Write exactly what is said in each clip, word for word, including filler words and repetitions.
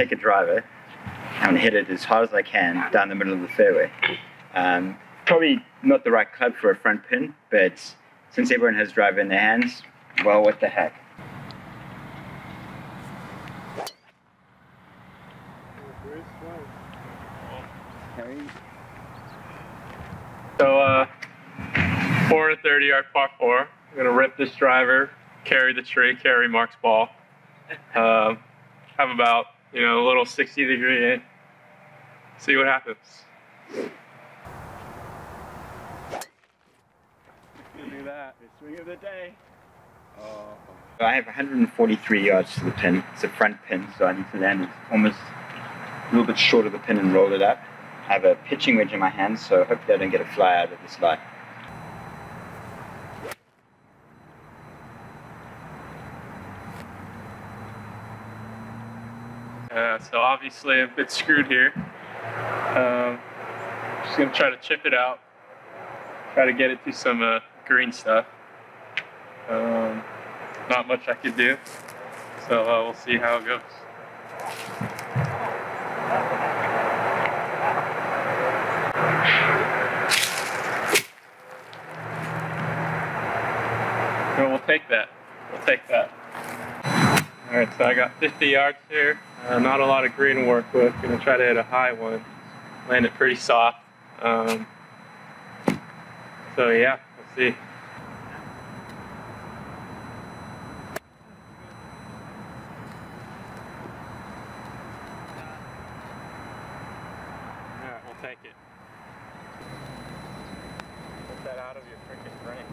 take a driver and hit it as hard as I can down the middle of the fairway. Um, probably not the right club for a front pin, but since everyone has driver in their hands, well, what the heck. So uh, four thirty yard par four. I'm gonna rip this driver, carry the tree, carry Mark's ball. Uh, have about, you know, a little sixty degree in. See what happens. Do that. Swing of the day. Oh. I have one hundred forty-three yards to the pin. It's a front pin, so I need to land almost a little bit short of the pin and roll it up. I have a pitching wedge in my hand, so hopefully I don't get a fly out of this line. Uh, so obviously I'm a bit screwed here. Um, just gonna try to chip it out. Try to get it to some uh, green stuff. Um, not much I could do. So uh, we'll see how it goes. We'll take that. We'll take that. All right, so I got fifty yards here. Uh, not a lot of green to work with. Gonna try to hit a high one. Land it pretty soft. Um, so yeah, let's see. All right, we'll take it. Get that out of your freaking brain.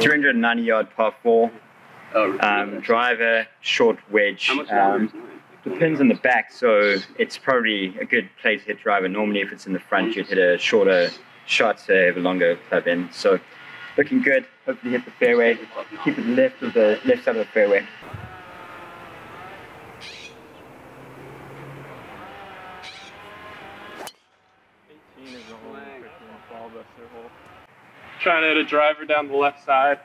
three hundred ninety yard par four, um, driver, short wedge. Um, the pin's in the back, so it's probably a good play to hit driver. Normally if it's in the front, you'd hit a shorter shot to have a longer club in. So looking good, hopefully hit the fairway, keep it left of the left side of the fairway. Trying to hit a driver down the left side.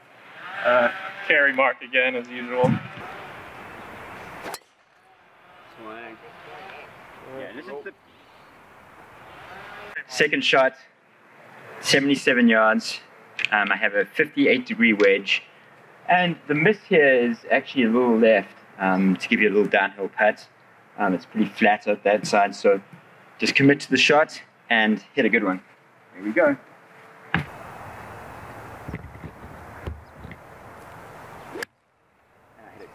Uh, carry Mark again, as usual. Swing. Yeah, this is the second shot, seventy-seven yards. Um, I have a fifty-eight degree wedge. And the miss here is actually a little left um, to give you a little downhill putt. Um, it's pretty flat at that side, so just commit to the shot and hit a good one. Here we go.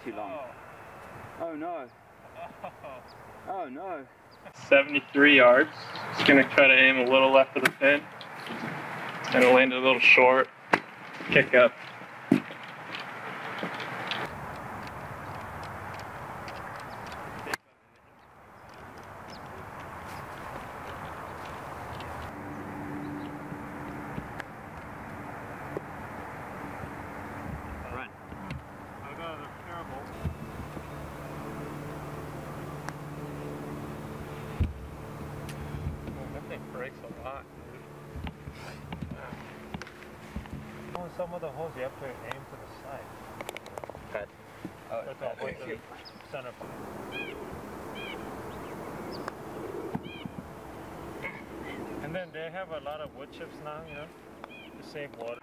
Too long. Oh, oh no. Oh no. seventy-three yards. Just gonna try to aim a little left of the pin. Gonna land it a little short. Kick up. Some of the holes you have to aim to the side. Cut. Oh, it's all the way to the center. And then they have a lot of wood chips now, you know, to save water.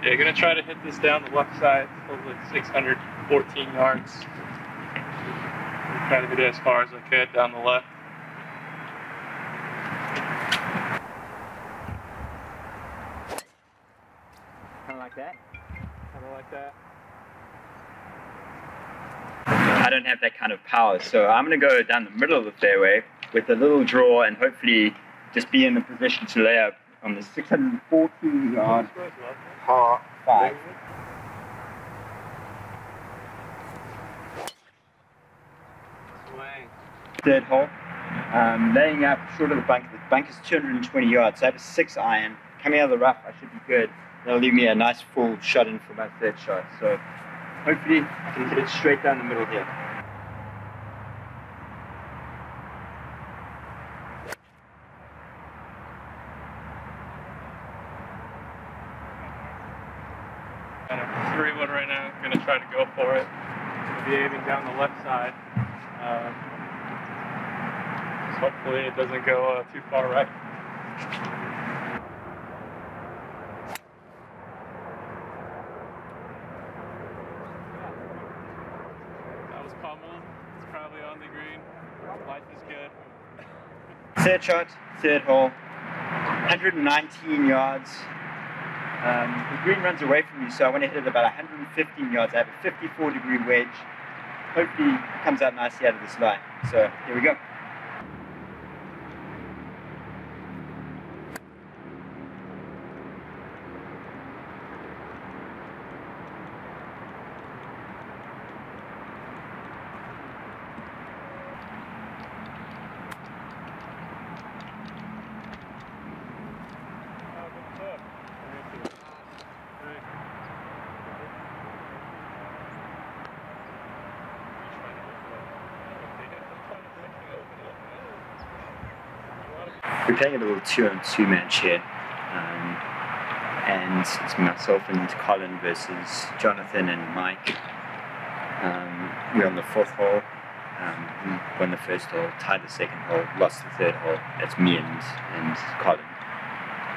Yeah, you're gonna try to hit this down the left side, hopefully six hundred fourteen yards. Try to hit it as far as I could down the left. That. Something like that. I don't have that kind of power, so I'm going to go down the middle of the fairway with a little draw and hopefully just be in a position to lay up on the six hundred fourteen yard par five. Third hole. Um, laying up short of the bunker. The bunker is two hundred twenty yards, so I have a six iron. Coming out of the rough, I should be good. That'll leave me a nice full shot in for my third shot. So hopefully I can hit it straight down the middle here. kind of three wood right now. I'm going to try to go for it. I'll be aiming down the left side. Um, so hopefully it doesn't go uh, too far right. That was pummeled. It's probably on the green. Life is good. Third shot, third hole. one hundred nineteen yards. Um, the green runs away from me, so I want to hit it about one hundred fifteen yards. I have a fifty-four degree wedge. Hopefully it comes out nicely out of this line. So here we go. We're playing a little two on two match here, um, and it's myself and Colin versus Jonathan and Mike. Um, we're on the fourth hole, um, won the first hole, tied the second hole, lost the third hole. That's me and, and Colin.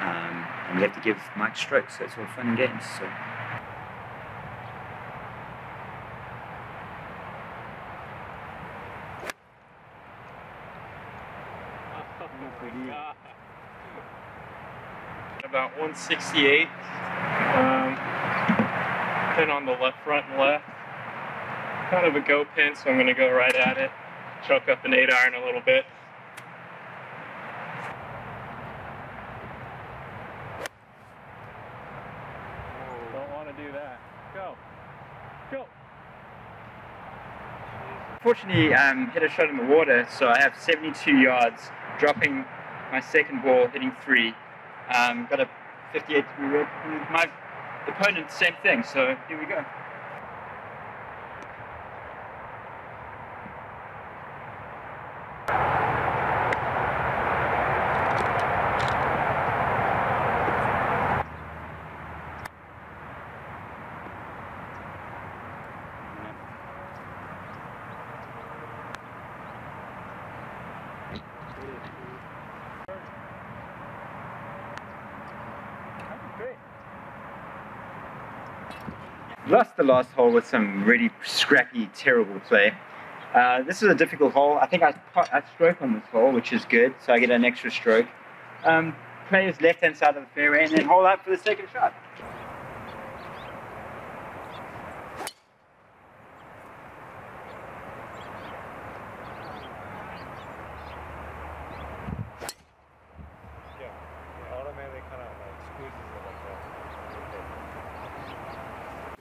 Um, and we have to give Mike strokes, so it's all fun and games. So. About one sixty-eight, um, pin on the left front and left, kind of a go pin, so I'm going to go right at it, choke up an eight iron a little bit. Whoa. Don't want to do that. Go. Go. Fortunately, I um, hit a shot in the water, so I have seventy-two yards, dropping my second ball, hitting three. Um, got a fifty-eight degree wedge. My opponent, same thing, so here we go. Lost the last hole with some really scrappy, terrible play. Uh, this is a difficult hole. I think I, I stroke on this hole, which is good, so I get an extra stroke. Um, play is left-hand side of the fairway and then hole out for the second shot.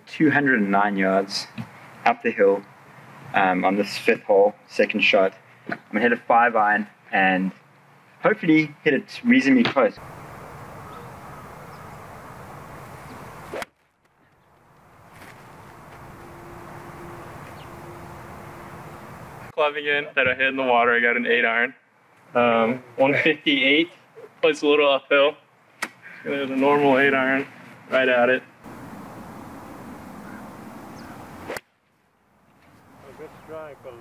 two hundred nine yards up the hill um, on this fifth hole, second shot. I'm gonna hit a five iron and hopefully hit it reasonably close. Clubbing in that I hit in the water, I got an eight iron. Um, one fifty-eight, plays a little uphill. There's a normal eight iron, right at it.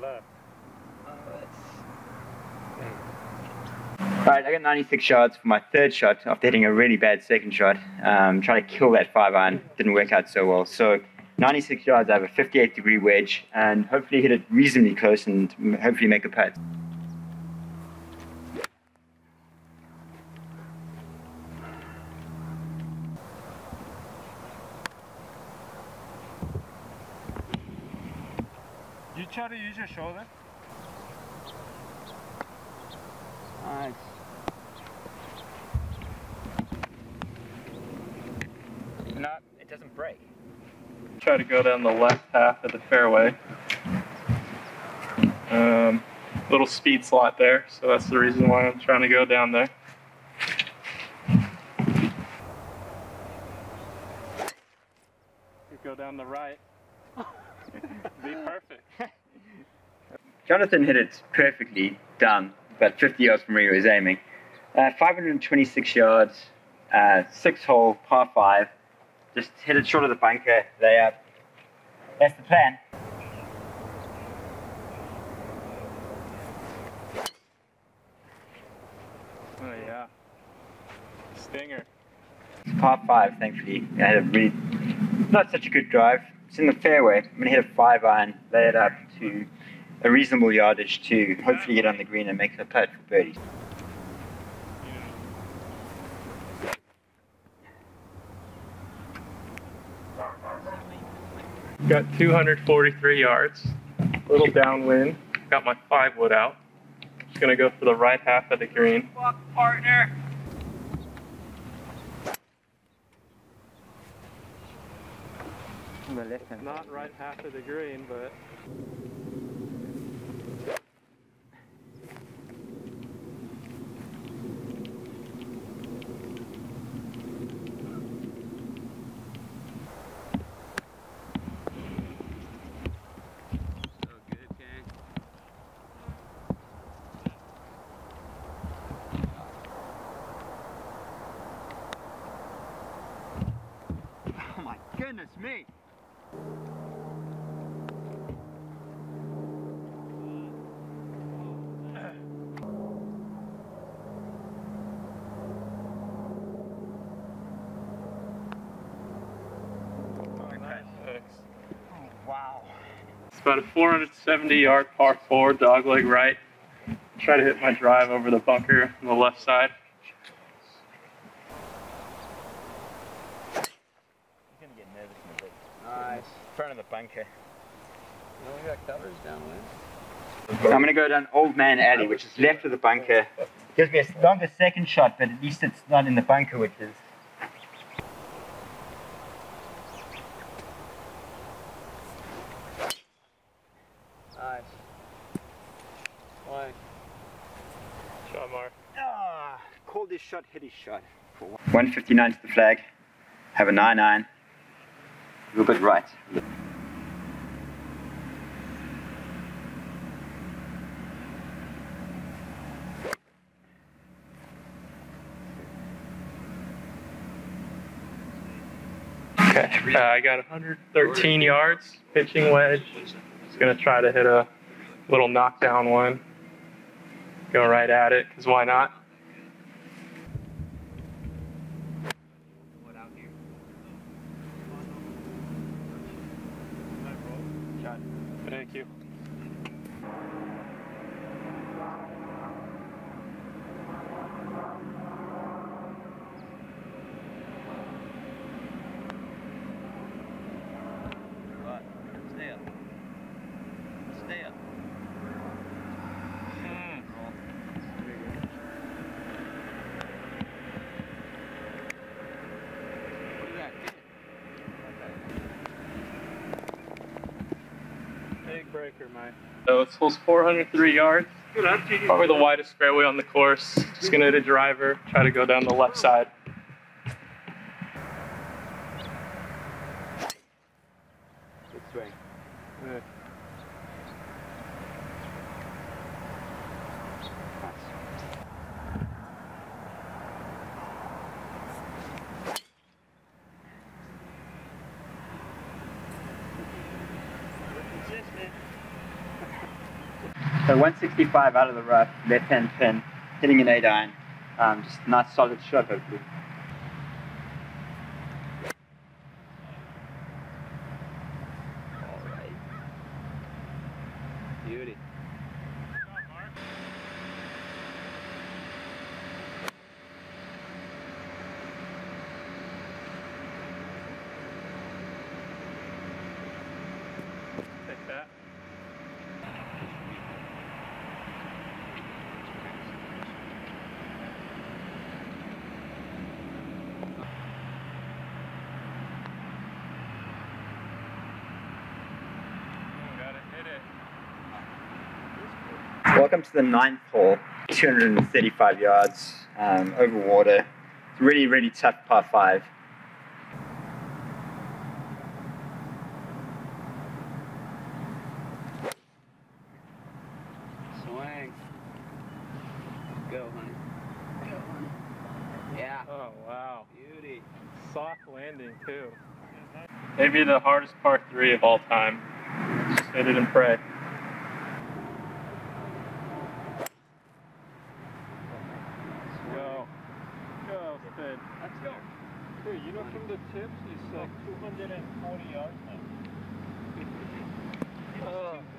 Left. Alright, I got ninety-six yards for my third shot after hitting a really bad second shot. Um, trying to kill that five iron, didn't work out so well. So ninety-six yards, I have a fifty-eight degree wedge and hopefully hit it reasonably close and hopefully make a putt. You try to use your shoulder. Nice. No, it doesn't break. Try to go down the left half of the fairway. Um, little speed slot there, so that's the reason why I'm trying to go down there. You go down the right. Be perfect. Jonathan hit it perfectly down, about fifty yards from where he was aiming. Uh, five hundred twenty-six yards, uh, six hole, par five. Just hit it short of the bunker, they are. That's the plan. Oh yeah. Stinger. It's par five, thankfully. I had a really, not such a good drive. It's in the fairway. I'm gonna hit a five iron, lay it up to a reasonable yardage to hopefully get on the green and make a putt for birdie. Got two hundred forty-three yards, a little downwind. Got my five wood out. Just gonna go for the right half of the green. Fuck, partner. Not right half of the green, but. Goodness me! Oh, nice. Oh, wow. It's about a four hundred seventy yard par four, dogleg right. Try to hit my drive over the bunker on the left side. Nice. In front of the bunker. You only got covers downwind. So I'm going to go down Old Man Alley, which is left of the bunker. Gives me a longer second shot, but at least it's not in the bunker, which is. Nice. Flying. Shot, Mark. Ah, called his shot, hit his shot. one fifty-nine to the flag. Have a nine iron. A little bit right. Okay, uh, I got one hundred thirteen yards, pitching wedge. Just gonna try to hit a little knockdown one. Go right at it, because why not? Thank you. Right. Stay up. Stay up. Mm. What is that? Breaker, Mike. So it's holds four hundred three yards. Probably the widest fairway on the course. Just gonna hit a driver, try to go down the left side. Good swing. Good. So one sixty-five out of the rough, left hand pin, hitting an eight iron. Um, just a nice solid shot, hopefully. All right. Beauty. Take that. Welcome to the ninth hole, two hundred thirty-five yards, um, over water. It's really, really tough par five. Swing. Go, honey. Go, honey. Yeah. Oh, wow. Beauty. Soft landing, too. Maybe the hardest par three of all time. Just hit it and pray. Go. Go, Finn. Let's go. Dude, you know from the tips, it's like two hundred forty yards now.